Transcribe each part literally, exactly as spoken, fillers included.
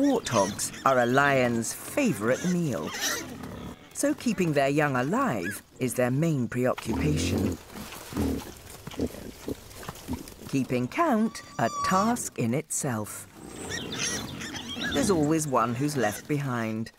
warthogs are a lion's favourite meal. So keeping their young alive is their main preoccupation. Keeping count, a task in itself. There's always one who's left behind.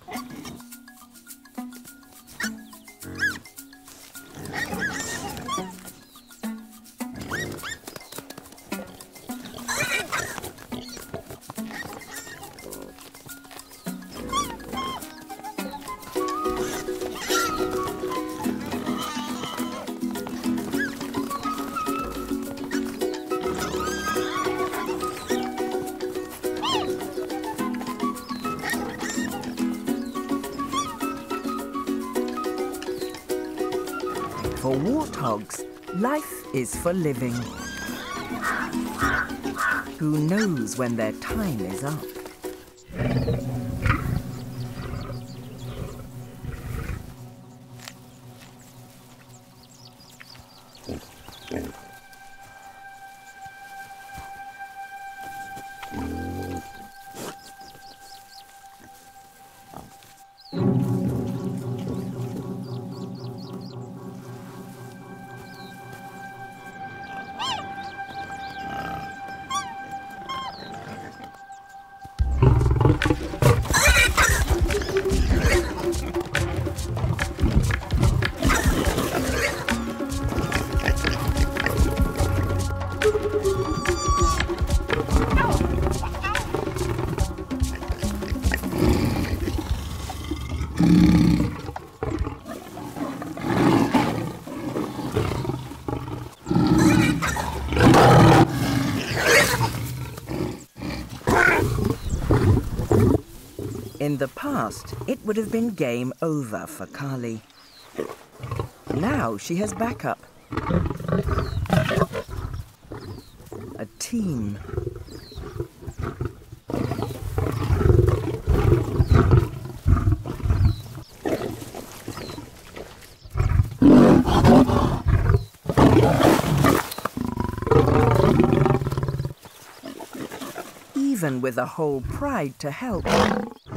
For warthogs, life is for living. Who knows when their time is up? In the past, it would have been game over for Carly. Now she has backup. A team. Even with a whole pride to help,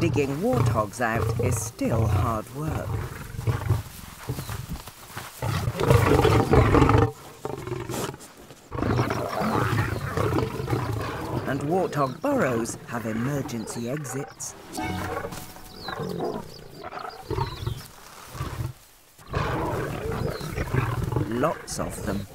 digging warthogs out is still hard work. And warthog burrows have emergency exits. Lots of them.